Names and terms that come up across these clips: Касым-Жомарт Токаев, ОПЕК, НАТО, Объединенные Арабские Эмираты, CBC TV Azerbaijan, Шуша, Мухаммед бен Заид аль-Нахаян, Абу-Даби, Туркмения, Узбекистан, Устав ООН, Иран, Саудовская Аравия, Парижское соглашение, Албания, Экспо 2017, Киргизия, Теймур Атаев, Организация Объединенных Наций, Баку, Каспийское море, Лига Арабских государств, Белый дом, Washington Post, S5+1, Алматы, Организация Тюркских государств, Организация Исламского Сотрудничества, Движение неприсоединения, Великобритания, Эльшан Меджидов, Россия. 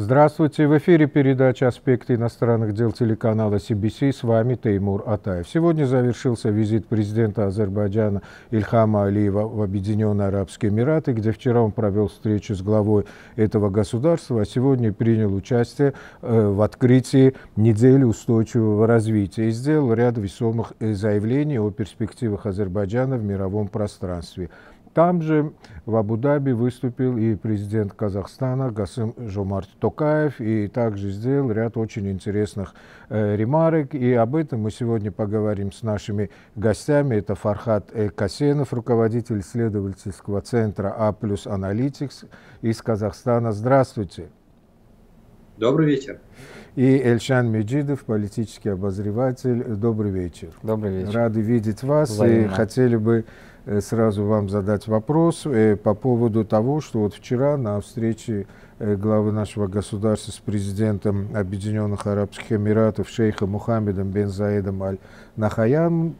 Здравствуйте, в эфире передача «Аспекты иностранных дел» телеканала CBC, с вами Теймур Атаев. Сегодня завершился визит президента Азербайджана Ильхама Алиева в Объединенные Арабские Эмираты, где вчера он провел встречу с главой этого государства, а сегодня принял участие в открытии недели устойчивого развития и сделал ряд весомых заявлений о перспективах Азербайджана в мировом пространстве. Там же в Абу-Даби выступил и президент Казахстана Касым-Жомарт Токаев и также сделал ряд очень интересных ремарок. И об этом мы сегодня поговорим с нашими гостями. Это Фархад Касенов, руководитель исследовательского центра А+ Analytics из Казахстана. Здравствуйте. Добрый вечер. И Эльшан Меджидов, политический обозреватель. Добрый вечер. Добрый вечер. Рады видеть вас. Взаимно. И хотели бы сразу вам задать вопрос по поводу того, что вот вчера на встрече главы нашего государства с президентом Объединенных Арабских Эмиратов шейхом Мухаммедом бен Заидом аль-Нахаяном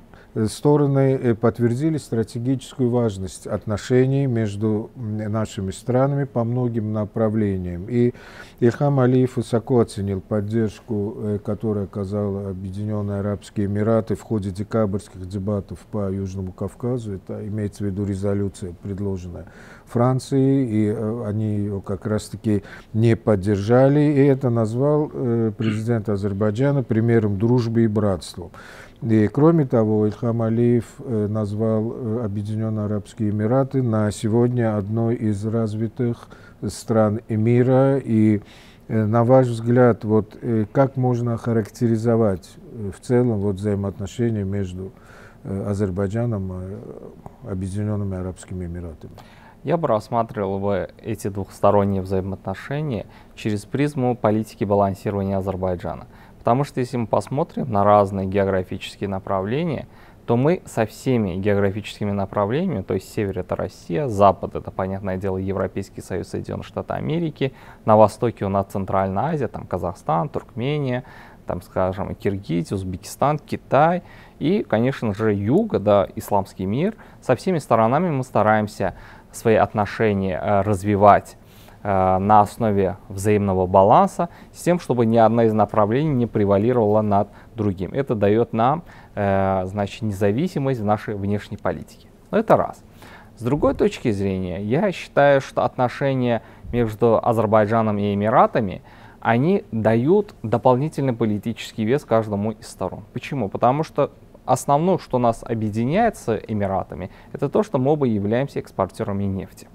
стороны подтвердили стратегическую важность отношений между нашими странами по многим направлениям. И Ильхам Алиев высоко оценил поддержку, которую оказала Объединенные Арабские Эмираты в ходе декабрьских дебатов по Южному Кавказу. Это имеется в виду резолюция, предложенная Францией, и они ее как раз-таки не поддержали. И это назвал президент Азербайджана примером дружбы и братства. И, кроме того, Ильхам Алиев назвал Объединенные Арабские Эмираты на сегодня одной из развитых стран мира. И, на ваш взгляд, вот, как можно охарактеризовать в целом вот, взаимоотношения между Азербайджаном и Объединенными Арабскими Эмиратами? Я бы рассматривал эти двухсторонние взаимоотношения через призму политики балансирования Азербайджана. Потому что если мы посмотрим на разные географические направления, то мы со всеми географическими направлениями, то есть север — это Россия, запад — это, понятное дело, Европейский союз, Соединенные Штаты Америки, на востоке у нас Центральная Азия, там Казахстан, Туркмения, там, скажем, Киргизия, Узбекистан, Китай и, конечно же, юг, да, исламский мир. Со всеми сторонами мы стараемся свои отношения развивать на основе взаимного баланса, с тем, чтобы ни одна из направлений не превалировала над другим. Это дает нам, значит, независимость в нашей внешней политике. Но это раз. С другой точки зрения, я считаю, что отношения между Азербайджаном и Эмиратами, они дают дополнительный политический вес каждому из сторон. Почему? Потому что основное, что нас объединяет с Эмиратами, это то, что мы оба являемся экспортерами нефти.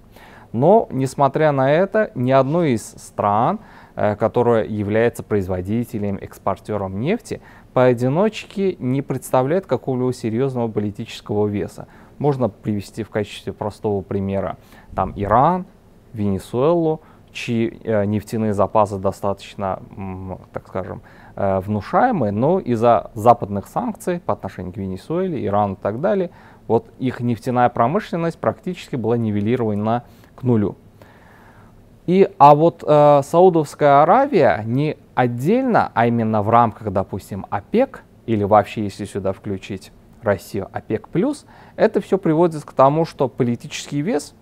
Но, несмотря на это, ни одной из стран, которая является производителем, экспортером нефти, поодиночке не представляет какого-либо серьезного политического веса. Можно привести в качестве простого примера там Иран, Венесуэлу, чьи нефтяные запасы достаточно, так скажем, внушаемые, но из-за западных санкций по отношению к Венесуэле, Ирану и так далее, вот их нефтяная промышленность практически была нивелирована к нулю. А вот Саудовская Аравия не отдельно, а именно в рамках, допустим, ОПЕК, или вообще, если сюда включить Россию, ОПЕК+, это все приводит к тому, что политический вес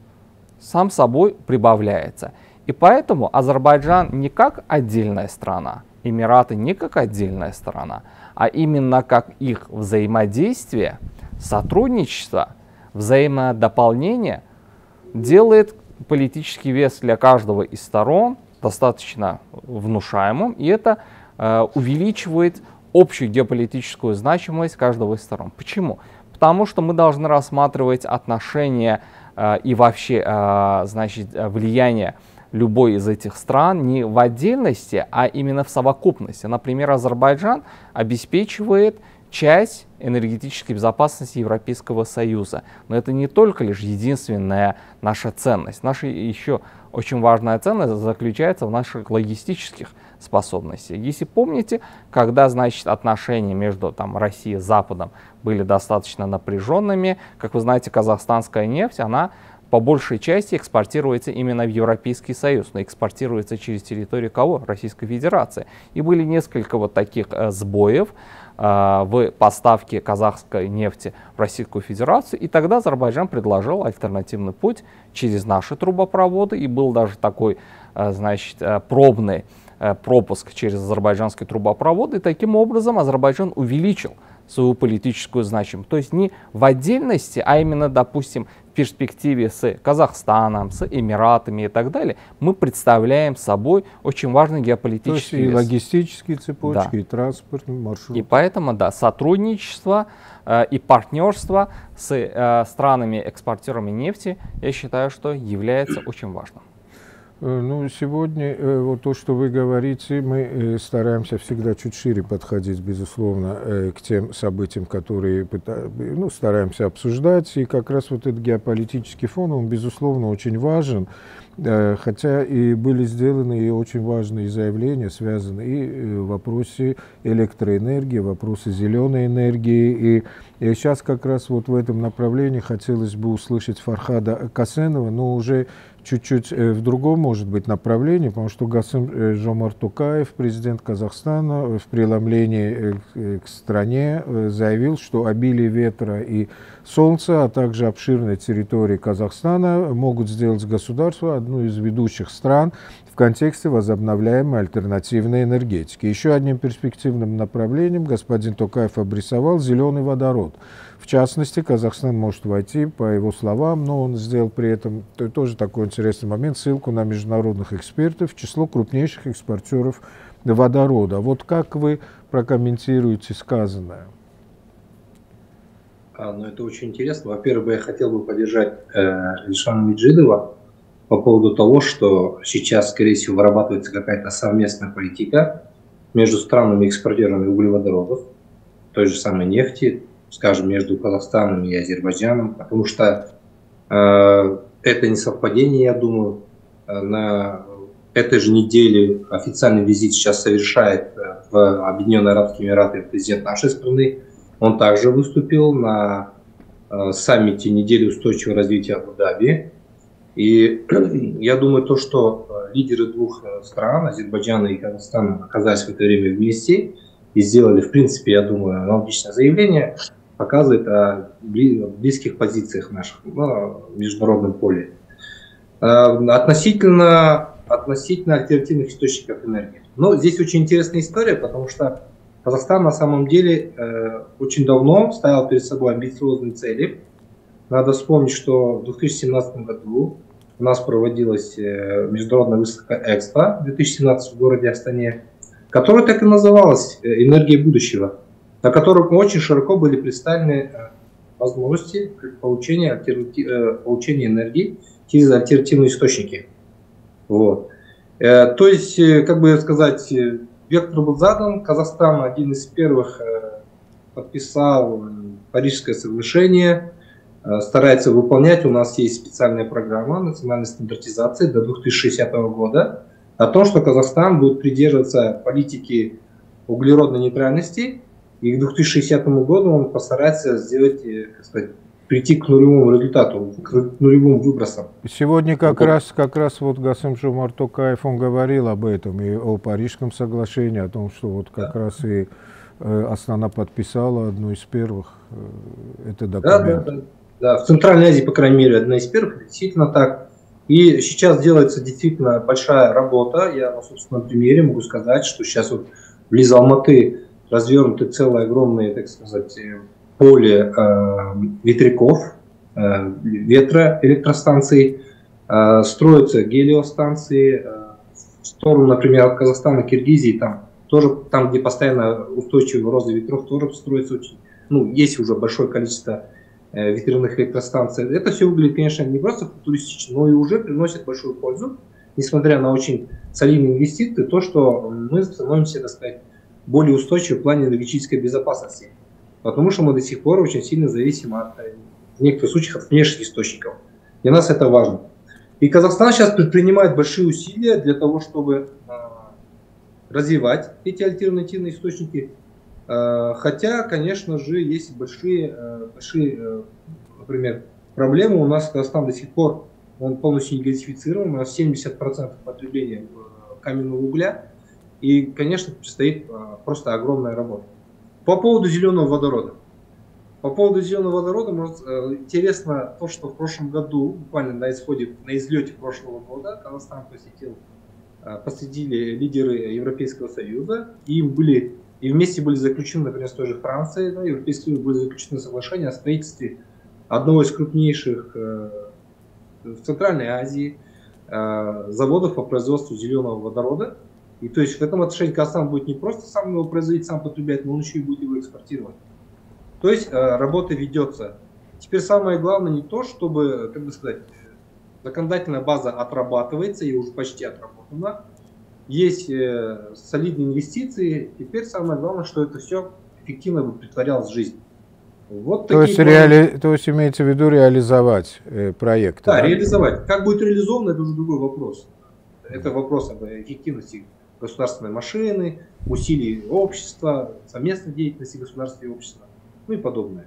сам собой прибавляется. И поэтому Азербайджан не как отдельная страна, Эмираты не как отдельная страна, а именно как их взаимодействие, сотрудничество, взаимодополнение делает политический вес для каждого из сторон достаточно внушаемым, и это увеличивает общую геополитическую значимость каждого из сторон. Почему? Потому что мы должны рассматривать отношения и вообще влияние любой из этих стран не в отдельности, а именно в совокупности. Например, Азербайджан обеспечивает часть энергетической безопасности Европейского Союза. Но это не только лишь единственная наша ценность. Наша еще очень важная ценность заключается в наших логистических способностях. Если помните, когда, значит, отношения между там, Россией и Западом были достаточно напряженными, как вы знаете, казахстанская нефть, она по большей части экспортируется именно в Европейский союз, но экспортируется через территорию кого? Российской Федерации. И были несколько вот таких сбоев в поставке казахской нефти в Российскую Федерацию, и тогда Азербайджан предложил альтернативный путь через наши трубопроводы, и был даже такой, значит, пробный пропуск через азербайджанские трубопроводы, и таким образом Азербайджан увеличил свою политическую значимость. То есть не в отдельности, а именно, допустим, в перспективе с Казахстаном, с Эмиратами и так далее, мы представляем собой очень важный геополитический вес. И логистические цепочки, да. И транспортный маршрут. И поэтому, да, сотрудничество и партнерство с странами-экспортерами нефти, я считаю, что является очень важным. Ну, сегодня вот то, что вы говорите, мы стараемся всегда чуть шире подходить, безусловно, к тем событиям, которые стараемся обсуждать. И как раз вот этот геополитический фон, он, безусловно, очень важен. Хотя и были сделаны и очень важные заявления, связанные и в вопросе электроэнергии, в вопросе зеленой энергии. И сейчас как раз вот в этом направлении хотелось бы услышать Фархада Касенова, но уже чуть-чуть в другом, может быть, направлении, потому что Касым-Жомарт Токаев, президент Казахстана, в преломлении к стране заявил, что обилие ветра и солнца, а также обширные территории Казахстана могут сделать государство одной из ведущих стран в контексте возобновляемой альтернативной энергетики. Еще одним перспективным направлением господин Токаев обрисовал зеленый водород. В частности, Казахстан может войти, по его словам, но он сделал при этом тоже такой интересный момент, ссылку на международных экспертов, в число крупнейших экспортеров водорода. Вот как вы прокомментируете сказанное? Ну, это очень интересно. Во-первых, я хотел бы поддержать Эльшана Меджидова по поводу того, что сейчас, скорее всего, вырабатывается какая-то совместная политика между странами-экспортерами углеводородов, той же самой нефти, скажем, между Казахстаном и Азербайджаном, потому что это не совпадение, я думаю. На этой же неделе официальный визит сейчас совершает в Объединенные Арабские Эмираты президент нашей страны. Он также выступил на саммите недели устойчивого развития Абу-Даби. И я думаю, то, что лидеры двух стран, Азербайджана и Казахстана, оказались в это время вместе и сделали, в принципе, я думаю, аналогичное заявление, показывает о близких позициях наших в международном поле. Относительно альтернативных источников энергии. Но здесь очень интересная история, потому что Казахстан на самом деле очень давно ставил перед собой амбициозные цели. Надо вспомнить, что в 2017 году у нас проводилась международная выставка Экспо 2017 в городе Астане, которая так и называлась «Энергия будущего», на котором очень широко были представлены возможности получения энергии через альтернативные источники. Вот. То есть, как бы сказать, вектор был задан. Казахстан один из первых подписал Парижское соглашение, старается выполнять. У нас есть специальная программа национальной стандартизации до 2060 года о том, что Казахстан будет придерживаться политики углеродной нейтральности. И к 2060 году он постарается сделать, так сказать, прийти к нулевому результату, к нулевым выбросам. Сегодня как раз вот Касым-Жомарт Токаев, он говорил об этом, и о Парижском соглашении, о том, что вот как раз и Астана подписала одну из первых это документ. Да, в Центральной Азии, по крайней мере, одна из первых, действительно так. И сейчас делается действительно большая работа. Я на собственном примере могу сказать, что сейчас вот близ Алматы развернуты целое огромное, так сказать, поле ветряков, ветроэлектростанций, строятся гелиостанции. В сторону, например, от Казахстана, Киргизии, там, где постоянно устойчивый рост ветров, тоже строится очень, есть уже большое количество ветряных электростанций. Это все выглядит, конечно, не просто футуристично, но и уже приносит большую пользу, несмотря на очень солидные инвестиции, то, что мы становимся, так сказать, более устойчивы в плане энергетической безопасности. Потому что мы до сих пор очень сильно зависим в некоторых случаях от внешних источников. Для нас это важно. И Казахстан сейчас предпринимает большие усилия для того, чтобы развивать эти альтернативные источники. Хотя, конечно же, есть большие, например, проблема. У нас Казахстан до сих пор он полностью не газифицирован, у нас 70% потребления каменного угля, и, конечно, предстоит просто огромная работа. По поводу зеленого водорода. По поводу зеленого водорода, может, интересно то, что в прошлом году, буквально на излете прошлого года, Казахстан посетили лидеры Европейского союза, и вместе были заключены, например, с той же Францией, да, Европейский союз, были заключены соглашения о строительстве одного из крупнейших в Центральной Азии заводов по производству зеленого водорода. И то есть в этом отношении Казахстан будет не просто сам его производить, сам потреблять, но он еще и будет его экспортировать. То есть работа ведется. Теперь самое главное не то, чтобы, как бы сказать, законодательная база отрабатывается и уже почти отработана. Есть солидные инвестиции. Теперь самое главное, что это все эффективно бы притворялось в жизнь. Вот то, есть имеется в виду реализовать проект? Да, реализовать. Как будет реализовано, это уже другой вопрос. Это вопрос об эффективности государственной машины, усилий общества, совместной деятельности государства и общества, ну и подобное.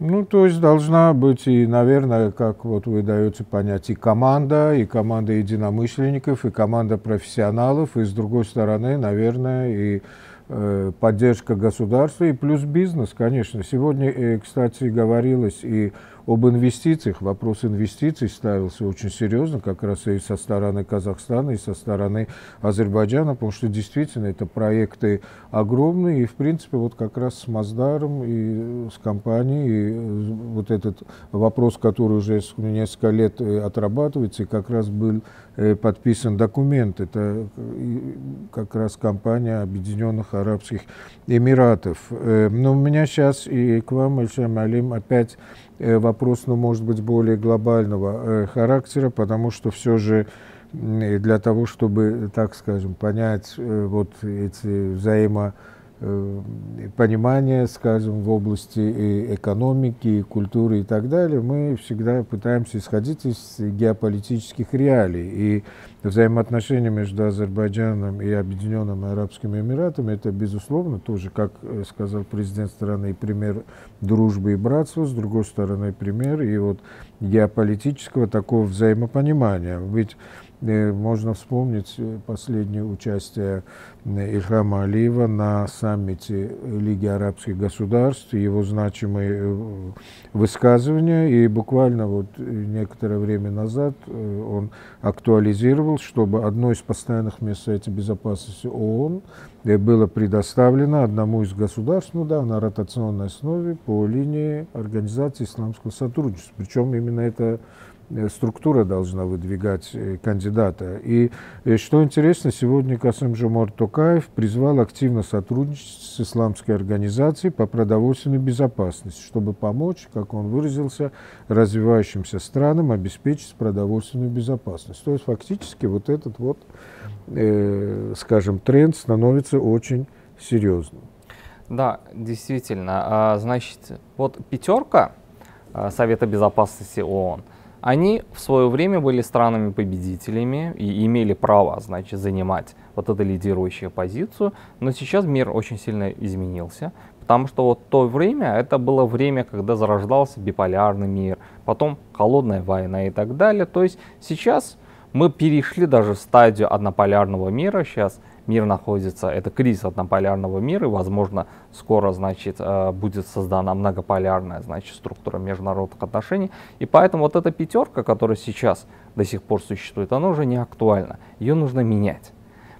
Ну, то есть должна быть и, наверное, как вот вы даете понять, и команда единомышленников, и команда профессионалов, и, с другой стороны, наверное, и поддержка государства и плюс бизнес, конечно. Сегодня, кстати, говорилось и об инвестициях. Вопрос инвестиций ставился очень серьезно, как раз и со стороны Казахстана, и со стороны Азербайджана, потому что действительно это проекты огромные. И, в принципе, вот как раз с Маздаром и с компанией, и вот этот вопрос, который уже несколько лет отрабатывается, и как раз был подписан документ. Это как раз компания Объединенных Арабских Эмиратов. Но у меня сейчас и к вам, Эльшан Алим, опять вопрос, но, может быть, более глобального характера, потому что все же для того, чтобы, так скажем, понять вот эти взаимопонимания, скажем, в области и экономики, и культуры и так далее, мы всегда пытаемся исходить из геополитических реалий. И взаимоотношения между Азербайджаном и Объединенными Арабскими Эмиратами — это, безусловно, тоже, как сказал президент страны, пример дружбы и братства, с другой стороны, пример и вот геополитического такого взаимопонимания. Ведь можно вспомнить последнее участие Ильхама Алиева на саммите Лиги Арабских государств, его значимые высказывания, и буквально вот некоторое время назад он актуализировал, чтобы одно из постоянных мест Совета Безопасности ООН было предоставлено одному из государств, ну да, на ротационной основе по линии Организации Исламского Сотрудничества. Причем именно это структура должна выдвигать кандидата. И что интересно, сегодня Касым-Жомарт Токаев призвал активно сотрудничать с Исламской организацией по продовольственной безопасности, чтобы помочь, как он выразился, развивающимся странам обеспечить продовольственную безопасность. То есть фактически вот этот вот, скажем, тренд становится очень серьезным. Да, действительно. Значит, вот пятерка Совета Безопасности ООН, они в свое время были странами-победителями и имели право, значит, занимать вот эту лидирующую позицию. Но сейчас мир очень сильно изменился, потому что вот то время, это было время, когда зарождался биполярный мир, потом холодная война и так далее. То есть сейчас мы перешли даже в стадию однополярного мира. Сейчас мир находится, это кризис однополярного мира, и, возможно, скоро, значит, будет создана многополярная, значит, структура международных отношений. И поэтому вот эта пятерка, которая сейчас до сих пор существует, она уже не актуальна. Ее нужно менять.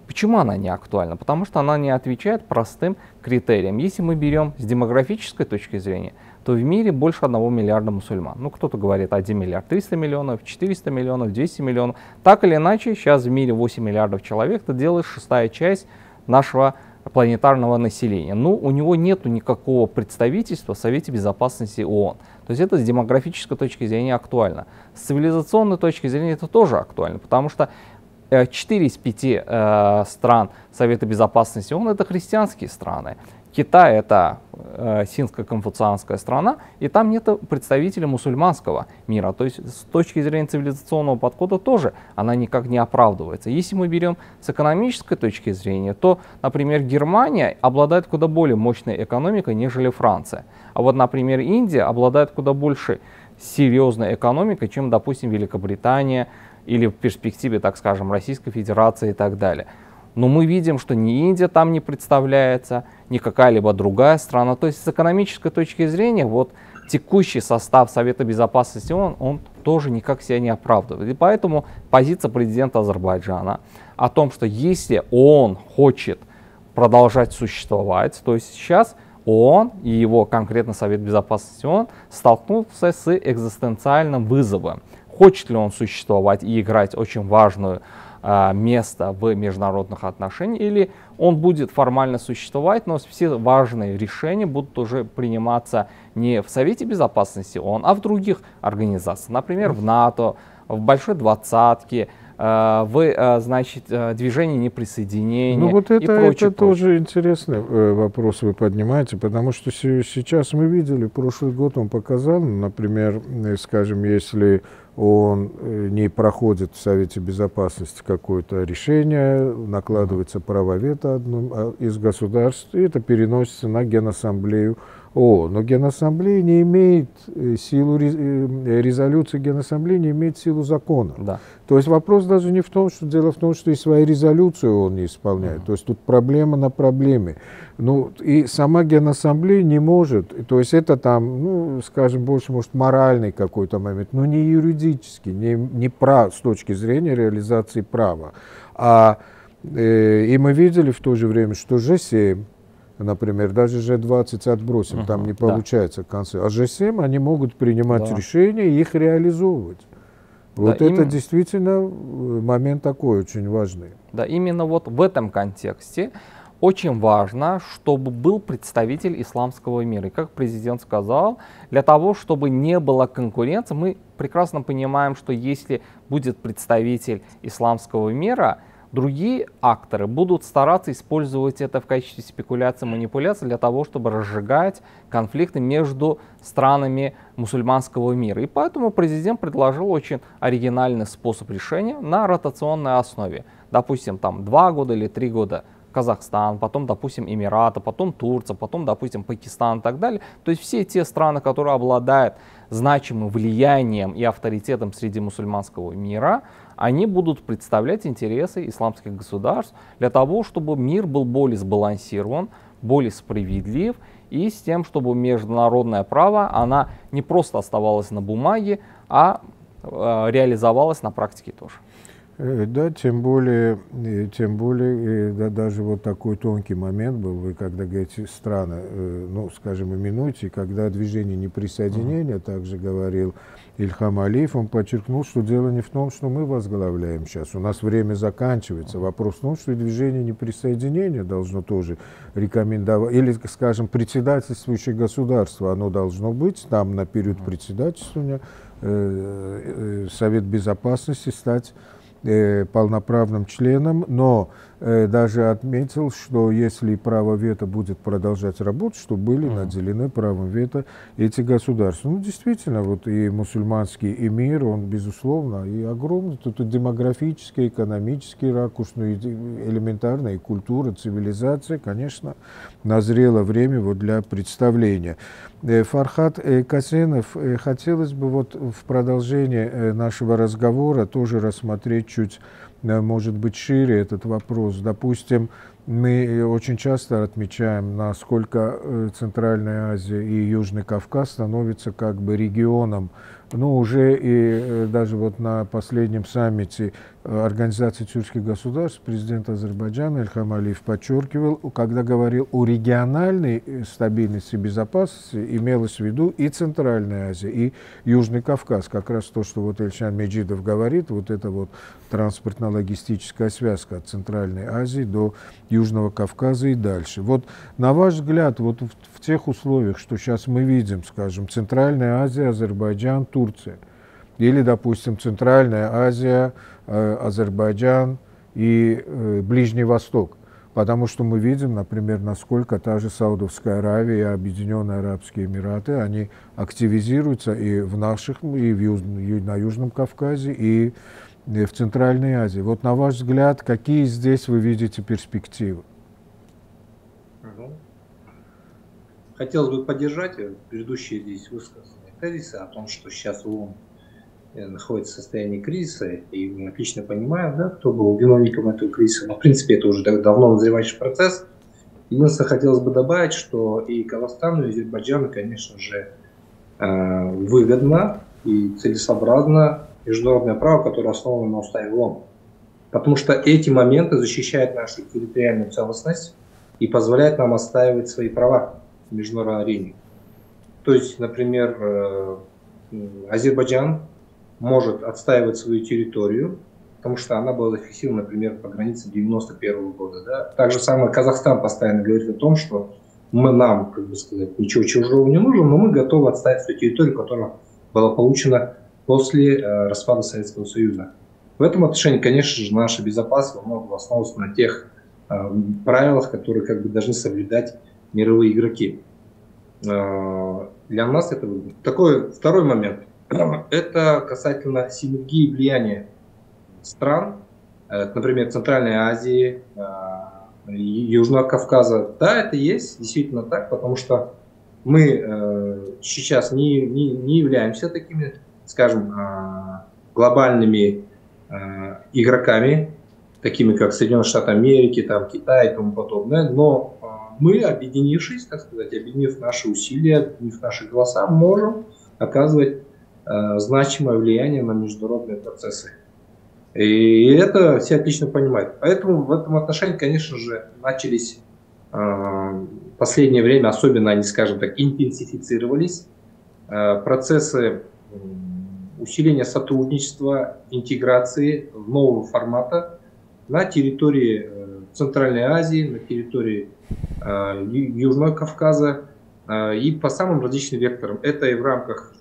Почему она не актуальна? Потому что она не отвечает простым критериям. Если мы берем с демографической точки зрения, то в мире больше 1 миллиарда мусульман. Ну, кто-то говорит 1 миллиард 300 миллионов, 400 миллионов, 200 миллионов. Так или иначе, сейчас в мире 8 миллиардов человек, это делает 6-я часть нашего планетарного населения. Но у него нет никакого представительства в Совете Безопасности ООН. То есть это с демографической точки зрения актуально. С цивилизационной точки зрения это тоже актуально, потому что 4 из 5 стран Совета Безопасности ООН — это христианские страны. Китай — это синско-конфуцианская страна, и там нет представителя мусульманского мира. То есть с точки зрения цивилизационного подхода тоже она никак не оправдывается. Если мы берем с экономической точки зрения, то, например, Германия обладает куда более мощной экономикой, нежели Франция. А вот, например, Индия обладает куда большей серьезной экономикой, чем, допустим, Великобритания или в перспективе, так скажем, Российской Федерации и так далее. Но мы видим, что ни Индия там не представляется, ни какая-либо другая страна. То есть с экономической точки зрения вот текущий состав Совета Безопасности ООН, он тоже никак себя не оправдывает. И поэтому позиция президента Азербайджана о том, что если ООН хочет продолжать существовать, то есть сейчас ООН и его конкретно Совет Безопасности ООН столкнулся с экзистенциальным вызовом. Хочет ли он существовать и играть очень важную место в международных отношениях, или он будет формально существовать, но все важные решения будут уже приниматься не в Совете Безопасности ООН, а в других организациях, например, в НАТО, в Большой Двадцатке, в, значит, Движении неприсоединения, ну, вот это, и прочее. Это тоже интересный вопрос вы поднимаете, потому что сейчас мы видели, прошлый год он показал, например, скажем, если он не проходит в Совете Безопасности какое-то решение, накладывается право вето одному из государств, и это переносится на Генассамблею ООН. Но Генассамблея не имеет силу, резолюция Генассамблеи не имеет силу закона. Да. То есть вопрос даже не в том, что дело в том, что и свою резолюцию он не исполняет. То есть тут проблема на проблеме. Ну, и сама Генассамблея не может, то есть это там, ну, скажем, больше может моральный какой-то момент, но не юридический. Не прав с точки зрения реализации права. И мы видели в то же время, что G7, например, даже G20 отбросим, там не получается в конце. А G7 они могут принимать решения и их реализовывать. Вот да, это действительно момент такой очень важный. Да, именно вот в этом контексте очень важно, чтобы был представитель исламского мира. И как президент сказал, для того, чтобы не было конкуренции, мы прекрасно понимаем, что если будет представитель исламского мира, другие акторы будут стараться использовать это в качестве спекуляции, манипуляции для того, чтобы разжигать конфликты между странами мусульманского мира. И поэтому президент предложил очень оригинальный способ решения на ротационной основе. Допустим, там 2 года или 3 года. Казахстан, потом, допустим, Эмираты, потом Турция, потом, допустим, Пакистан и так далее. То есть все те страны, которые обладают значимым влиянием и авторитетом среди мусульманского мира, они будут представлять интересы исламских государств для того, чтобы мир был более сбалансирован, более справедлив, и с тем, чтобы международное право, она не просто оставалась на бумаге, а реализовалась на практике тоже. Да, тем более да, даже вот такой тонкий момент был, вы когда говорите страны, ну, скажем, именуйте, когда движение неприсоединения, также говорил Ильхам Алиев, он подчеркнул, что дело не в том, что мы возглавляем сейчас, у нас время заканчивается, вопрос в том, что движение неприсоединения должно тоже рекомендовать, или, скажем, председательствующее государство, оно должно быть, там на период председательствования Совет Безопасности стать полноправным членом, но даже отметил, что если право вето будет продолжать работать, что были наделены правом вето эти государства. Ну, действительно, вот и мусульманский эмир, он, безусловно, и огромный. Тут и демографический, экономический ракурс, ну, и элементарная и культура, цивилизация, конечно, назрело время вот для представления. Фархад Касенов, хотелось бы вот в продолжение нашего разговора тоже рассмотреть чуть, может быть, шире этот вопрос. Допустим, мы очень часто отмечаем, насколько Центральная Азия и Южный Кавказ становятся как бы регионом. Ну, уже и даже вот на последнем саммите Организации Тюркских государств президент Азербайджана Ильхам Алиев подчеркивал, когда говорил о региональной стабильности и безопасности, имелось в виду и Центральная Азия, и Южный Кавказ. Как раз то, что вот Эльшан Меджидов говорит, вот это вот транспортно-логистическая связка от Центральной Азии до Южного Кавказа и дальше. Вот на ваш взгляд, вот в тех условиях, что сейчас мы видим, скажем, Центральная Азия, Азербайджан, Турция, или, допустим, Центральная Азия, Азербайджан и Ближний Восток, потому что мы видим, например, насколько та же Саудовская Аравия и Объединенные Арабские Эмираты, они активизируются и в наших, и на Южном Кавказе, и в Центральной Азии. Вот на ваш взгляд, какие здесь вы видите перспективы? Хотелось бы поддержать предыдущие здесь высказанные тезиса о том, что сейчас ООН находится в состоянии кризиса, и мы отлично понимаем, да, кто был виновником этого кризиса, но в принципе это уже давно назревающий процесс. Единственное, хотелось бы добавить, что и Казахстану, и Азербайджану, конечно же, выгодно и целесообразно международное право, которое основано на уставе ООН. Потому что эти моменты защищают нашу территориальную целостность и позволяют нам отстаивать свои права в международной арене. То есть, например, Азербайджан может отстаивать свою территорию, потому что она была зафиксирована, например, по границе 1991 года. Да? Так же самое Казахстан постоянно говорит о том, что нам, как бы сказать, ничего чужого не нужно, но мы готовы отстаивать свою территорию, которая была получена после распада Советского Союза. В этом отношении, конечно же, наша безопасность во многом основывается на тех правилах, которые как бы должны соблюдать мировые игроки. Для нас это выгодно. Такой второй момент. Это касательно синергии влияния стран, например, Центральной Азии, Южного Кавказа. Да, это есть, действительно так, потому что мы сейчас не являемся такими, скажем, глобальными игроками, такими как Соединенные Штаты Америки, там, Китай и тому подобное, но мы, объединившись, так сказать, объединив наши усилия, объединив наши голоса, можем оказывать значимое влияние на международные процессы. И это все отлично понимают. Поэтому в этом отношении, конечно же, начались в последнее время, особенно они, скажем так, интенсифицировались, процессы усиления сотрудничества, интеграции нового формата на территории Центральной Азии, на территории Южного Кавказа и по самым различным векторам. Это и в рамках,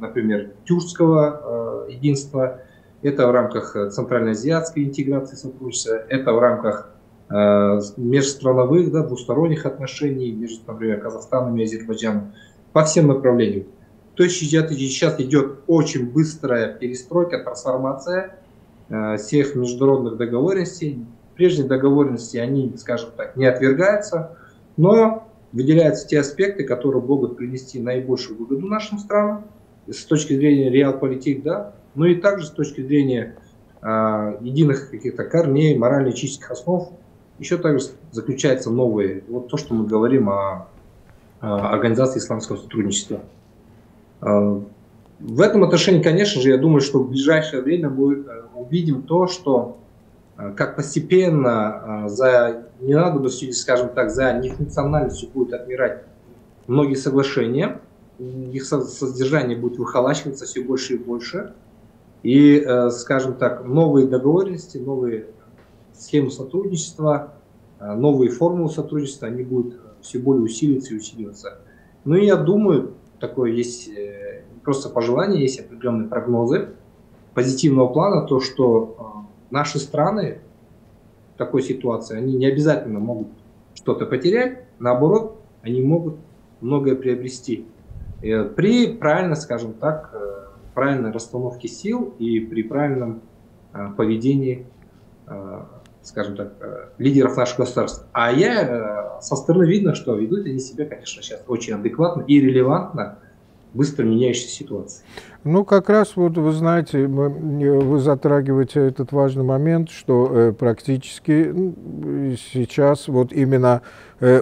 например, тюркского единства, это в рамках центральноазиатской интеграции сотрудничества, это в рамках межстрановых, да, двусторонних отношений между, например, Казахстаном и Азербайджаном по всем направлениям. То есть сейчас идет очень быстрая перестройка, трансформация всех международных договоренностей. Прежние договоренности, они, скажем так, не отвергаются, но выделяются те аспекты, которые могут принести наибольшую выгоду нашим странам с точки зрения реалполитик, да, но и также с точки зрения единых каких-то корней, морально-этических основ. Еще также заключаются новые, вот то, что мы говорим о Организации Исламского Сотрудничества. В этом отношении, конечно же, я думаю, что в ближайшее время мы увидим то, что как постепенно за ненадобностью, скажем так, за нефункциональностью будут отмирать многие соглашения, их содержание будет выхолачиваться все больше и больше. И, скажем так, новые договоренности, новые схемы сотрудничества, новые формулы сотрудничества, они будут все более усиливаться и усиливаться. Ну и я думаю, такое есть просто пожелание, есть определенные прогнозы позитивного плана, то, что наши страны в такой ситуации, они не обязательно могут что-то потерять, наоборот, они могут многое приобрести. При правильно, скажем так, правильной расстановке сил и при правильном поведении, скажем так, лидеров наших государств. А я со стороны видно, что ведут они себя, конечно, сейчас очень адекватно и релевантно быстро меняющейся ситуации. Ну, как раз, вот вы знаете, вы затрагиваете этот важный момент, что практически сейчас вот именно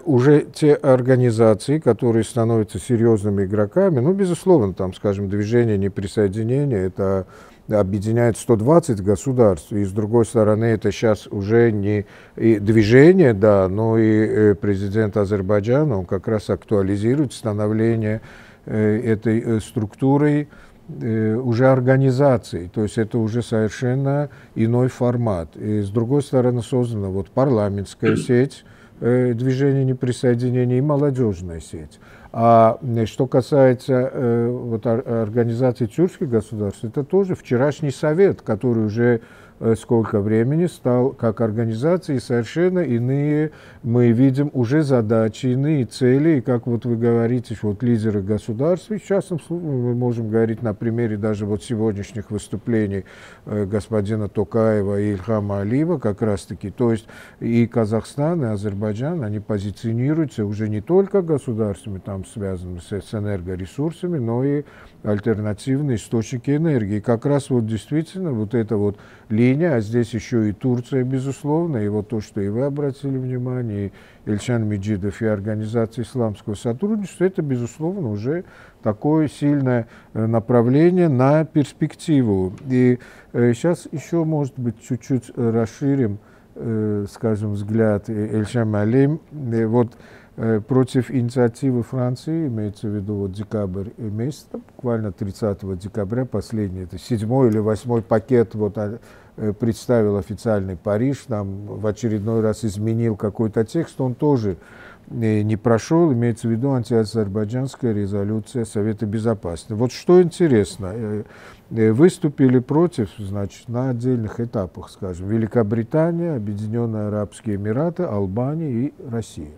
уже те организации, которые становятся серьезными игроками, ну, безусловно, там, скажем, движение неприсоединения, это объединяет 120 государств, и, с другой стороны, это сейчас уже не и движение, да, но и президент Азербайджана, он как раз актуализирует становление этой структурой уже организации, то есть это уже совершенно иной формат. И, с другой стороны, создана вот парламентская сеть, движение неприсоединения и молодежная сеть. А что касается вот, организации тюркских государств, это тоже вчерашний совет, который уже сколько времени стал как организации, совершенно иные мы видим уже задачи, иные цели. И как вот вы говорите, вот лидеры государств, и в частном случае мы можем говорить на примере даже вот сегодняшних выступлений господина Токаева и Ильхама Алиева как раз-таки, то есть и Казахстан, и Азербайджан, они позиционируются уже не только государствами, там там связанным с энергоресурсами, но и альтернативные источники энергии. Как раз вот действительно вот эта вот линия, а здесь еще и Турция, безусловно, и вот то, что и вы обратили внимание, и Эльшан Меджидов, и Организация Исламского Сотрудничества, это, безусловно, уже такое сильное направление на перспективу. И сейчас еще, может быть, чуть-чуть расширим, скажем, взгляд Эльшам Алим. Вот против инициативы Франции, имеется в виду вот декабрь месяц, буквально 30 декабря, последний, это 7-й или 8-й пакет, вот, представил официальный Париж, нам в очередной раз изменил какой-то текст, он тоже не прошел, имеется в виду антиазербайджанская резолюция Совета Безопасности. Вот что интересно, выступили против, значит, на отдельных этапах, скажем, Великобритания, Объединенные Арабские Эмираты, Албания и Россия.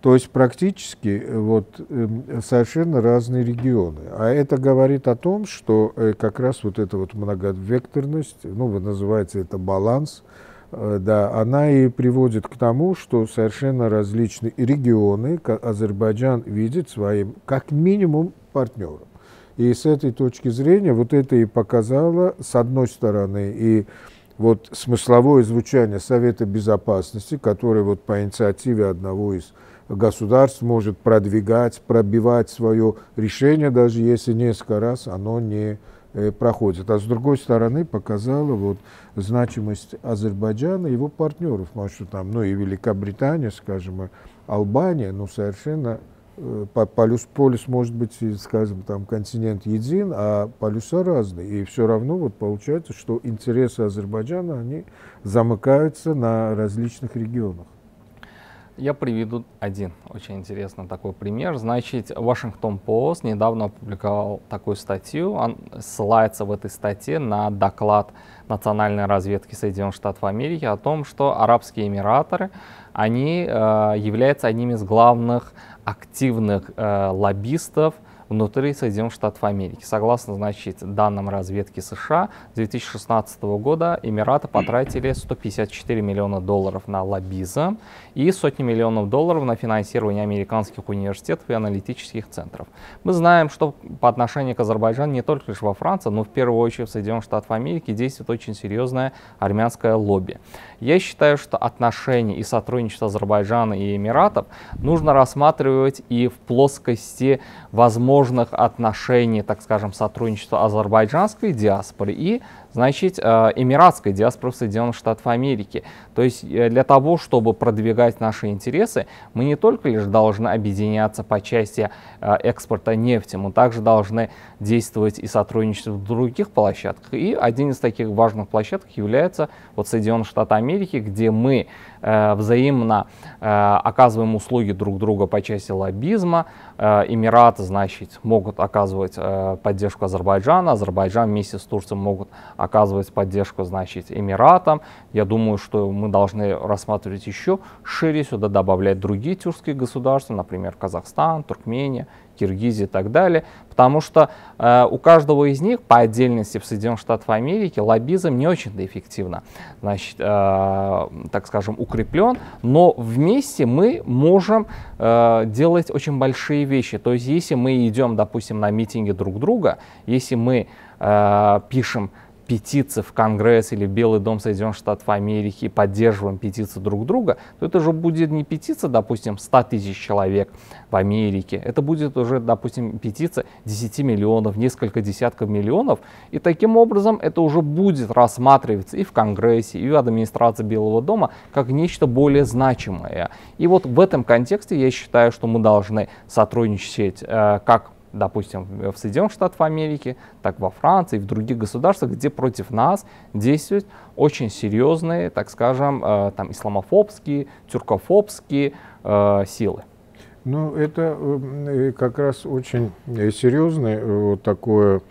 То есть практически вот совершенно разные регионы. А это говорит о том, что как раз вот эта вот многовекторность, ну, вы называете это баланс, да, она и приводит к тому, что совершенно различные регионы Азербайджан видит своим как минимум партнером. И с этой точки зрения вот это и показало, с одной стороны, и вот смысловое звучание Совета Безопасности, который вот по инициативе одного из государств может продвигать, пробивать свое решение, даже если несколько раз оно не проходит. А с другой стороны показала вот значимость Азербайджана и его партнеров, потому что там, ну, и Великобритания, скажем, и Албания, ну, совершенно полюс может быть, скажем, там континент един, а полюса разные. И все равно вот получается, что интересы Азербайджана, они замыкаются на различных регионах. Я приведу один очень интересный такой пример. Значит, Washington Post недавно опубликовал такую статью. Он ссылается в этой статье на доклад национальной разведки Соединенных Штатов Америки о том, что Арабские Эмираты, они являются одним из главных активных лоббистов внутри Соединенных Штатов Америки. Согласно, значит, данным разведки США, с 2016 года Эмираты потратили $154 миллиона на лоббизм и сотни миллионов долларов на финансирование американских университетов и аналитических центров. Мы знаем, что по отношению к Азербайджану не только лишь во Франции, но в первую очередь в Соединенных Штатах Америки действует очень серьезное армянское лобби. Я считаю, что отношения и сотрудничество Азербайджана и Эмиратов нужно рассматривать и в плоскости возможностей отношений, так скажем, сотрудничества азербайджанской диаспоры и, значит, эмиратской диаспоры в Соединенных Штатах Америки. То есть для того, чтобы продвигать наши интересы, мы не только лишь должны объединяться по части экспорта нефти, мы также должны действовать и сотрудничать в других площадках. И один из таких важных площадок является вот Соединенные Штаты Америки, где мы взаимно оказываем услуги друг друга по части лоббизма. Эмираты, значит, могут оказывать поддержку Азербайджана, Азербайджан вместе с Турцией могут оказывать поддержку, значит, Эмиратам. Я думаю, что мы должны рассматривать еще шире, сюда добавлять другие тюркские государства, например, Казахстан, Туркмения, Киргизия и так далее, потому что у каждого из них по отдельности в Соединенных Штатах Америки лоббизм не очень-то эффективно, значит, так скажем, укреплен, но вместе мы можем делать очень большие вещи. То есть если мы идем, допустим, на митинги друг друга, если мы пишем петиции в Конгресс или в Белый дом Соединенных Штатов Америки и поддерживаем петиции друг друга, то это же будет не петиция, допустим, 100 тысяч человек в Америке, это будет уже, допустим, петиция 10 миллионов, несколько десятков миллионов, и таким образом это уже будет рассматриваться и в Конгрессе, и в администрации Белого дома как нечто более значимое. И вот в этом контексте я считаю, что мы должны сотрудничать как, допустим, в Соединенных Штатах Америки, так во Франции, в других государствах, где против нас действуют очень серьезные, так скажем, там, исламофобские, тюркофобские силы. Ну, это как раз очень серьезное вот такое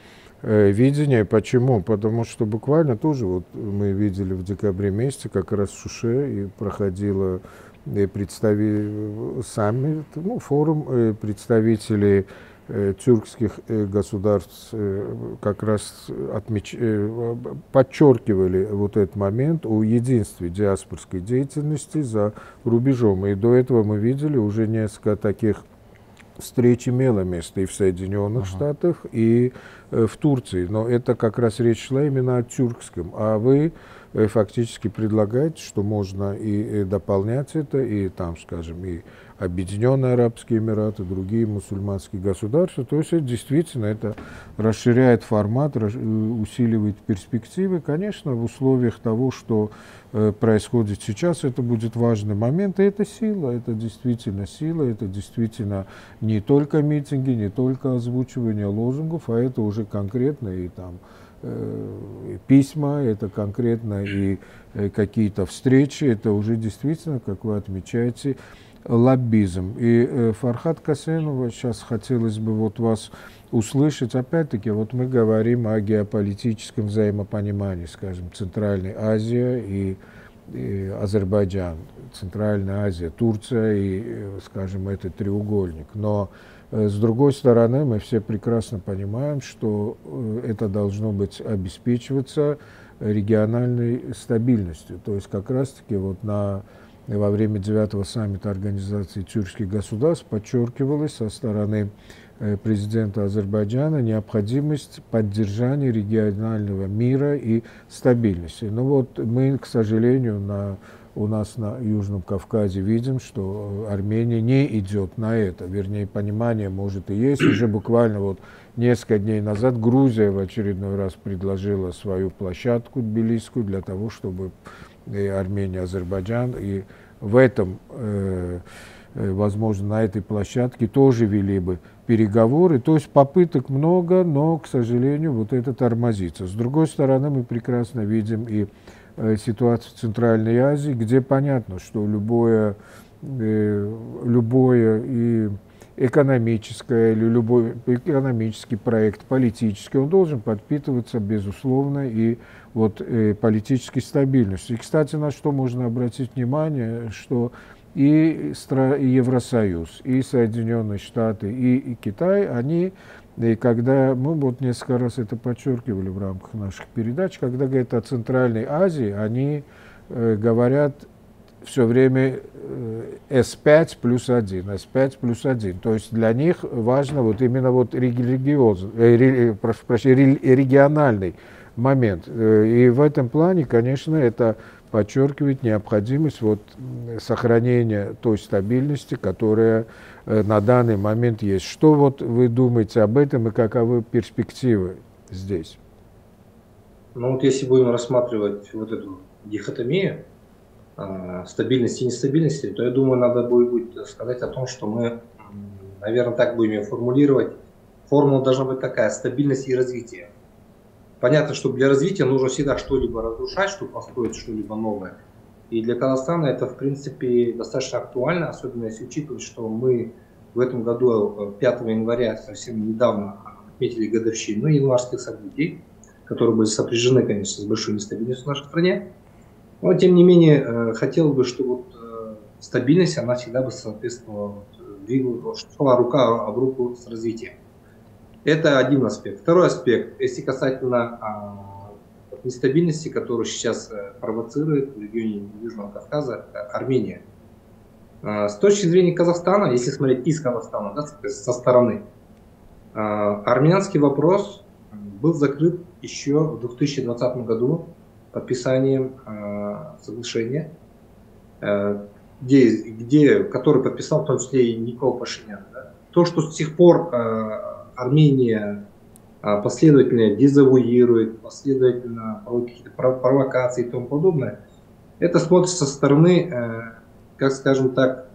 видение. Почему? Потому что буквально тоже вот мы видели в декабре месяце как раз в Шуше и проходила саммит, ну, форум представителей тюркских государств, как раз подчеркивали вот этот момент о единстве диаспорской деятельности за рубежом. И до этого мы видели уже несколько таких встреча имела место и в Соединенных Штатах, и в Турции. Но это как раз речь шла именно о тюркском. А вы фактически предлагаете, что можно и дополнять это, и там, скажем, и Объединенные Арабские Эмираты, другие мусульманские государства. То есть это действительно это расширяет формат, усиливает перспективы. Конечно, в условиях того, что происходит сейчас, это будет важный момент. И это сила, это действительно сила, это действительно не только митинги, не только озвучивание лозунгов, а это уже конкретно и там письма, это конкретно и какие-то встречи, это уже действительно, как вы отмечаете, лоббизм. И Фархад Касенова сейчас хотелось бы вот вас услышать. Опять-таки, вот мы говорим о геополитическом взаимопонимании, скажем, Центральной Азии и Азербайджан, Центральная Азия, Турция и, скажем, этот треугольник. Но с другой стороны, мы все прекрасно понимаем, что это должно быть обеспечиваться региональной стабильностью. То есть как раз-таки вот во время 9-го саммита Организации Тюркских государств подчеркивалось со стороны президента Азербайджана необходимость поддержания регионального мира и стабильности. Но вот мы, к сожалению, у нас на Южном Кавказе видим, что Армения не идет на это. Вернее, понимание может и есть. Уже буквально вот несколько дней назад Грузия в очередной раз предложила свою площадку тбилисскую для того, чтобы и Армения, Азербайджан, и в этом, возможно, на этой площадке тоже вели бы переговоры. То есть попыток много, но, к сожалению, вот это тормозится. С другой стороны, мы прекрасно видим и ситуацию в Центральной Азии, где понятно, что любое и экономическое или любой экономический проект, политический, он должен подпитываться, безусловно, и вот политической стабильностью. И, кстати, на что можно обратить внимание, что и Евросоюз, и Соединенные Штаты, и Китай, они, и когда мы вот несколько раз это подчеркивали в рамках наших передач, когда говорят о Центральной Азии, они говорят все время S5+1, S5+1. То есть для них важно вот именно вот региональный момент. И в этом плане, конечно, это подчеркивает необходимость вот сохранения той стабильности, которая на данный момент есть. Что вот вы думаете об этом и каковы перспективы здесь? Ну вот если будем рассматривать вот эту дихотомию, стабильности и нестабильности, то, я думаю, надо будет сказать о том, что мы, наверное, так будем ее формулировать. Формула должна быть такая: стабильность и развитие. Понятно, что для развития нужно всегда что-либо разрушать, чтобы построить что-либо новое. И для Казахстана это, в принципе, достаточно актуально, особенно если учитывать, что мы в этом году, 5 января, совсем недавно отметили годовщину январских событий, которые были сопряжены, конечно, с большой нестабильностью в нашей стране. Но, тем не менее, хотел бы, чтобы стабильность, она всегда бы соответствовала, двигалась, шла рука об руку с развитием. Это один аспект. Второй аспект, если касательно нестабильности, которую сейчас провоцирует в регионе Южного Кавказа Армения. С точки зрения Казахстана, если смотреть из Казахстана, да, со стороны, армянский вопрос был закрыт еще в 2020 году, подписанием соглашения, который подписал в том числе и Никол Пашинян. Да? То, что с тех пор Армения последовательно дезавуирует, последовательно какие-то провокации и тому подобное, это смотрится со стороны, как скажем так,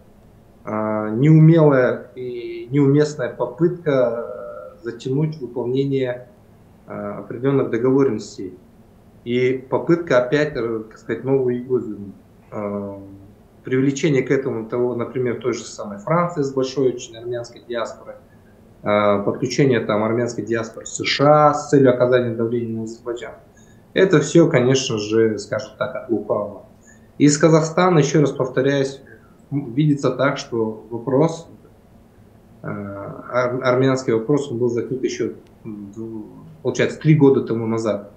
неумелая и неуместная попытка затянуть выполнение определенных договоренностей. И попытка опять, так сказать, новую Югославию. Привлечение к этому того, например, той же самой Франции с большой очень армянской диаспорой, подключение там армянской диаспоры в США с целью оказания давления на Азербайджан. Это все, конечно же, скажем так, отлупало. Из Казахстана, еще раз повторяюсь, видится так, что вопрос, армянский вопрос, он был закрыт еще, получается, 3 года тому назад.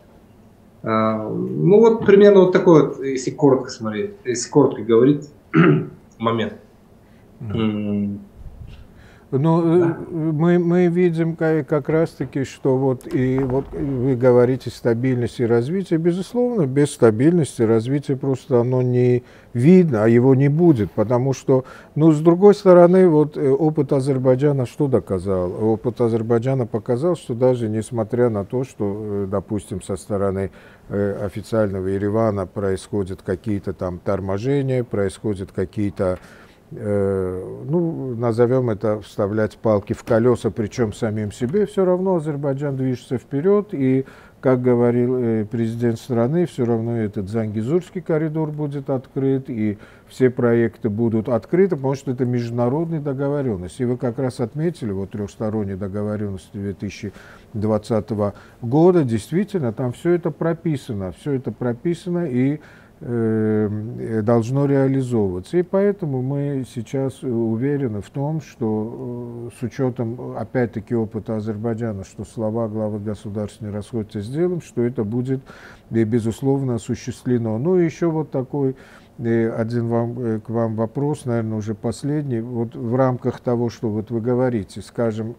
Ну вот примерно вот такой вот, если коротко смотреть, если коротко говорить, момент. Ну, да. мы видим как раз-таки, что вот вы говорите стабильность и развитие. Безусловно, без стабильности развитие просто оно не видно, а его не будет. Потому что, ну, с другой стороны, вот опыт Азербайджана что доказал? Опыт Азербайджана показал, что даже несмотря на то, что, допустим, со стороны официального Еревана происходят какие-то там торможения, происходят какие-то... ну, назовем это, вставлять палки в колеса, причем самим себе, все равно Азербайджан движется вперед, и, как говорил президент страны, все равно этот Зангезурский коридор будет открыт, и все проекты будут открыты, потому что это международная договоренность. И вы как раз отметили, вот трехсторонняя договоренность 2020 года, действительно, там все это прописано, и должно реализовываться. И поэтому мы сейчас уверены в том, что с учетом, опять-таки, опыта Азербайджана, что слова главы государства не расходятся с делом, что это будет, безусловно, осуществлено. Ну и еще вот такой один к вам вопрос, наверное, уже последний. Вот в рамках того, что вот вы говорите, скажем,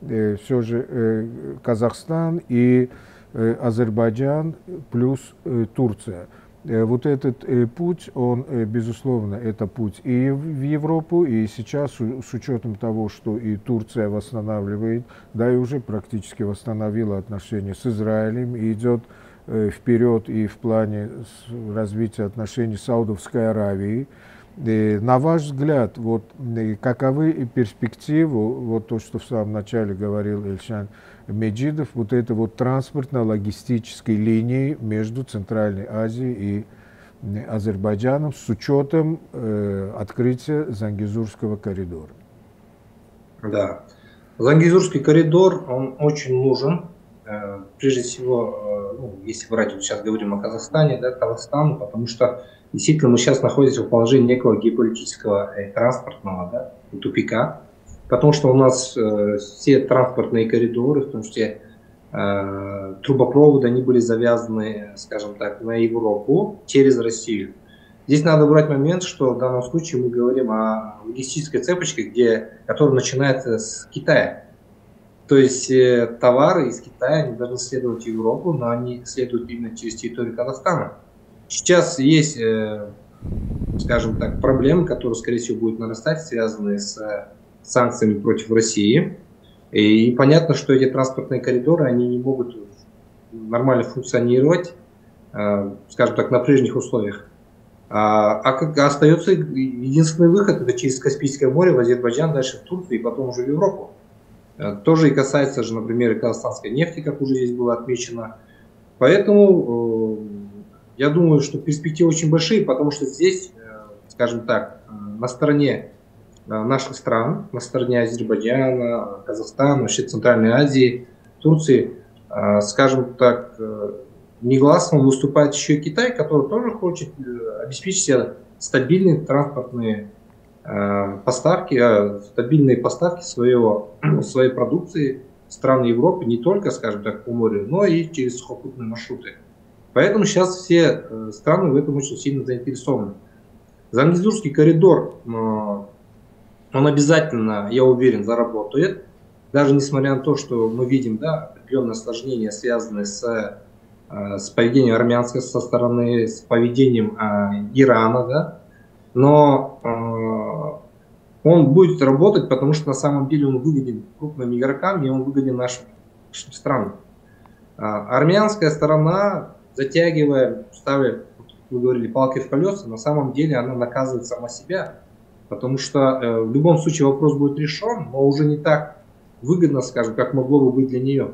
все же Казахстан и Азербайджан плюс Турция. Вот этот путь, он, безусловно, это путь и в Европу, и сейчас, с учетом того, что и Турция восстанавливает, да и уже практически восстановила отношения с Израилем, и идет вперед и в плане развития отношений с Саудовской Аравией. На ваш взгляд, вот каковы перспективы, вот то, что в самом начале говорил Эльшан Меджидов, вот этой вот транспортно-логистической линии между Центральной Азией и Азербайджаном с учетом открытия Зангезурского коридора? Да, Зангезурский коридор, он очень нужен. Прежде всего, ну, если брать, вот сейчас говорим о Казахстане, да, Казахстану, потому что действительно мы сейчас находимся в положении некого геополитического транспортного, да, тупика, потому что у нас все транспортные коридоры, в том числе трубопроводы, они были завязаны, скажем так, на Европу через Россию. Здесь надо брать момент, что в данном случае мы говорим о логистической цепочке, которая начинается с Китая. То есть товары из Китая, они должны следовать в Европу, но они следуют именно через территорию Казахстана. Сейчас есть, скажем так, проблемы, которые, скорее всего, будут нарастать, связанные с санкциями против России. И понятно, что эти транспортные коридоры, они не могут нормально функционировать, скажем так, на прежних условиях. А остается единственный выход, это через Каспийское море в Азербайджан, дальше в Турцию и потом уже в Европу. Тоже и касается же, например, казахстанской нефти, как уже здесь было отмечено. Поэтому я думаю, что перспективы очень большие, потому что здесь, скажем так, на стороне наших стран, на стороне Азербайджана, Казахстана, вообще Центральной Азии, Турции, скажем так, негласно выступает еще и Китай, который тоже хочет обеспечить себе стабильные транспортные стабильные поставки своей продукции стран Европы, не только, скажем так, по морю, но и через сухопутные маршруты. Поэтому сейчас все страны в этом очень сильно заинтересованы. Зангезурский коридор, он обязательно, я уверен, заработает, даже несмотря на то, что мы видим, да, определенные осложнения, связанные с поведением армянской со стороны, с поведением Ирана, да. Но он будет работать, потому что на самом деле он выгоден крупным игрокам, и он выгоден нашим странам. Армянская сторона, затягивая, ставя, вы говорили, палки в колеса, на самом деле она наказывает сама себя. Потому что в любом случае вопрос будет решен, но уже не так выгодно, скажем, как могло бы быть для нее.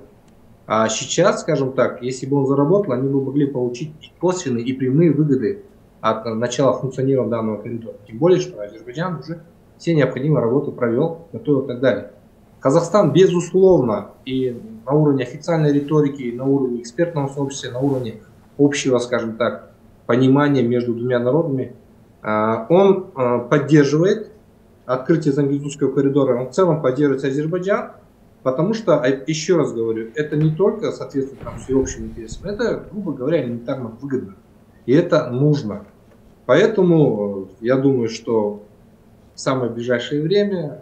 А сейчас, скажем так, если бы он заработал, они бы могли получить косвенные и прямые выгоды от начала функционирования данного коридора. Тем более, что Азербайджан уже все необходимые работы провел, готовил и так далее. Казахстан, безусловно, и на уровне официальной риторики, и на уровне экспертного сообщества, на уровне общего, скажем так, понимания между двумя народами, он поддерживает открытие Зангезурского коридора, он в целом поддерживает Азербайджан, потому что, еще раз говорю, это не только соответствует всеобщим интересам, это, грубо говоря, элементарно выгодно. И это нужно. Поэтому я думаю, что в самое ближайшее время,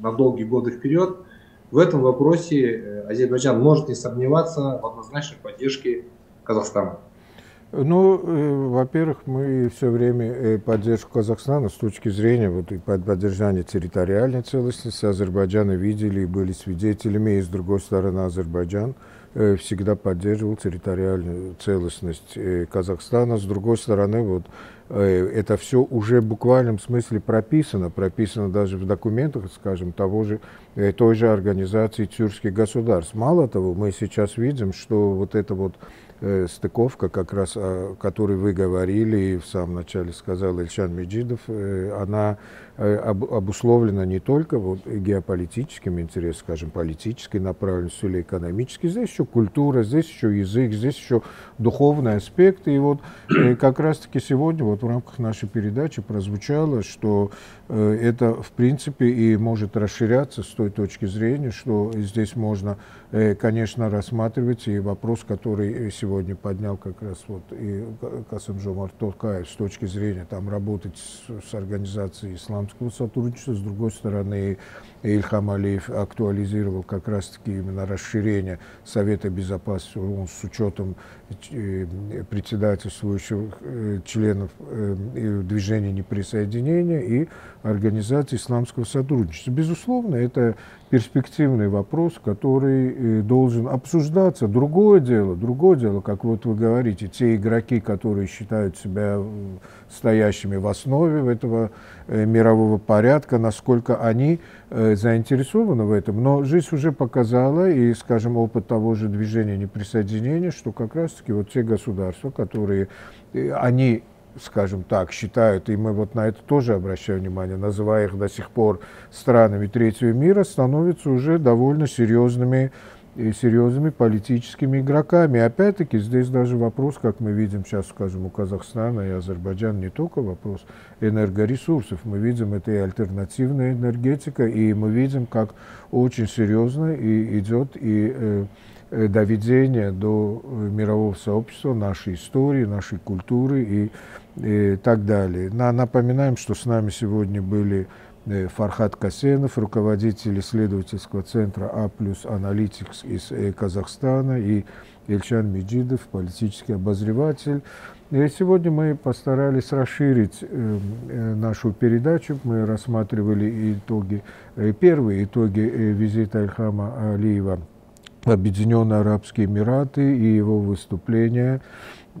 на долгие годы вперед. В этом вопросе Азербайджан может не сомневаться в однозначной поддержке Казахстана. Ну, во-первых, мы все время поддержку Казахстана с точки зрения вот, поддержания территориальной целостности Азербайджана видели и были свидетелями. И, с другой стороны, Азербайджан всегда поддерживал территориальную целостность Казахстана. С другой стороны, вот, это все уже в буквальном смысле прописано даже в документах, скажем, той же Организации Тюркских государств. Мало того, мы сейчас видим, что вот это вот стыковка, как раз о которой вы говорили и в самом начале сказал Эльшан Меджидов, она обусловлена не только вот геополитическим интересом, скажем, политической направленностью или экономической. Здесь еще культура, здесь еще язык, здесь еще духовный аспект. И вот как раз-таки сегодня вот в рамках нашей передачи прозвучало, что это в принципе и может расширяться с той точки зрения, что здесь можно, конечно, рассматривать и вопрос, который сегодня поднял как раз вот и Касым-Жомарт Токаев с точки зрения там работать с Организацией Исламского Сотрудничества, с другой стороны Ильхам Алиев актуализировал как раз-таки именно расширение Совета Безопасности ООН с учетом председательствующих членов Движения неприсоединения и Организации Исламского Сотрудничества. Безусловно, это перспективный вопрос, который должен обсуждаться. Другое дело, как вот вы говорите, те игроки, которые считают себя стоящими в основе этого мирового порядка, насколько они заинтересованы в этом. Но жизнь уже показала, и, скажем, опыт того же движения неприсоединения, что как раз-таки вот те государства, которые они, скажем так, считают, и мы вот на это тоже обращаем внимание, называя их до сих пор странами третьего мира, становятся уже довольно серьезными политическими игроками. Опять-таки, здесь даже вопрос, как мы видим сейчас, скажем, у Казахстана и Азербайджана, не только вопрос энергоресурсов. Мы видим, это и альтернативная энергетика, и мы видим, как очень серьезно и идет и доведение до мирового сообщества нашей истории, нашей культуры и так далее. Напоминаем, что с нами сегодня были Фархад Касенов, руководитель исследовательского центра А+, аналитикс из Казахстана, и Эльшан Меджидов, политический обозреватель. И сегодня мы постарались расширить нашу передачу. Мы рассматривали первые итоги визита Ильхама Алиева в Объединенные Арабские Эмираты и его выступление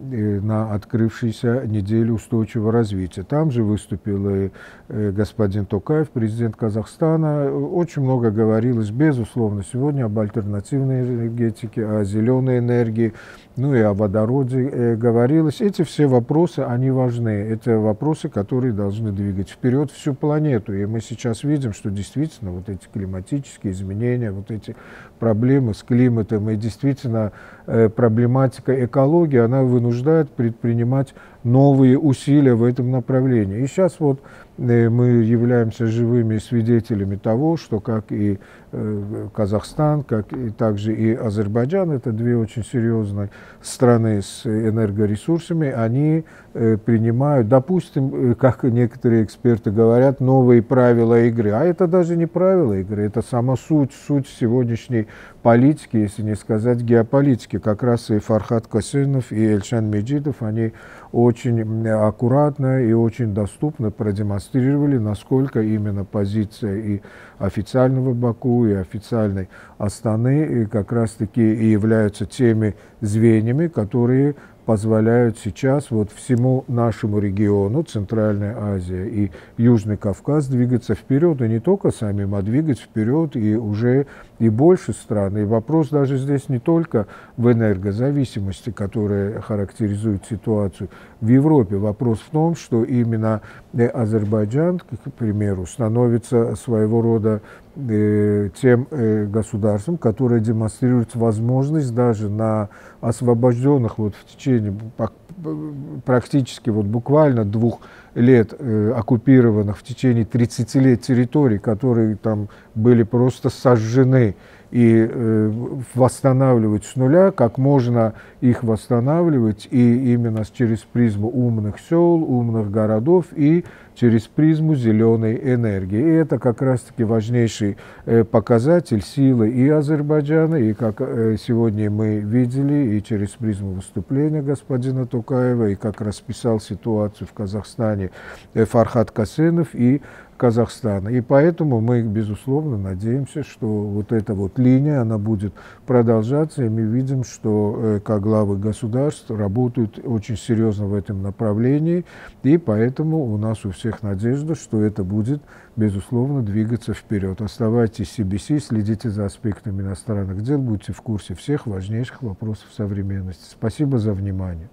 на открывшейся неделе устойчивого развития. Там же выступил и господин Токаев, президент Казахстана. Очень много говорилось, безусловно, сегодня об альтернативной энергетике, о зеленой энергии, ну и о водороде говорилось. Эти все вопросы, они важны. Это вопросы, которые должны двигать вперед всю планету. И мы сейчас видим, что действительно вот эти климатические изменения, вот эти проблемы с климатом и действительно проблематика экологии, она вынуждает предпринимать новые усилия в этом направлении. И сейчас вот мы являемся живыми свидетелями того, что как и Казахстан, как и также и Азербайджан, это две очень серьезные страны с энергоресурсами, они принимают, допустим, как некоторые эксперты говорят, новые правила игры. А это даже не правила игры, это сама суть сегодняшней политики, если не сказать геополитики. Как раз и Фархад Касенов, и Эльшан Меджидов, они очень аккуратно и очень доступно продемонстрировали, насколько именно позиция и официального Баку, и официальной Астаны как раз-таки и являются теми звеньями, которые позволяют сейчас вот всему нашему региону, Центральная Азия и Южный Кавказ, двигаться вперед, и не только самим, а двигать вперед и уже и больше стран. И вопрос даже здесь не только в энергозависимости, которая характеризует ситуацию в Европе. Вопрос в том, что именно Азербайджан, к примеру, становится своего рода тем государством, которое демонстрирует возможность даже на освобожденных вот в течение практически вот буквально 2 лет оккупированных в течение 30 лет территорий, которые там были просто сожжены и восстанавливать с нуля, как можно их восстанавливать и именно через призму умных сел, умных городов и через призму зеленой энергии. И это как раз-таки важнейший показатель силы и Азербайджана, и, как сегодня мы видели, и через призму выступления господина Токаева, и как расписал ситуацию в Казахстане Фархад Касенов, и Казахстана. И поэтому мы, безусловно, надеемся, что вот эта вот линия, она будет продолжаться, и мы видим, что как главы государств работают очень серьезно в этом направлении, и поэтому у нас у всех надежда, что это будет, безусловно, двигаться вперед. Оставайтесь в CBC, следите за аспектами иностранных дел, будьте в курсе всех важнейших вопросов современности. Спасибо за внимание.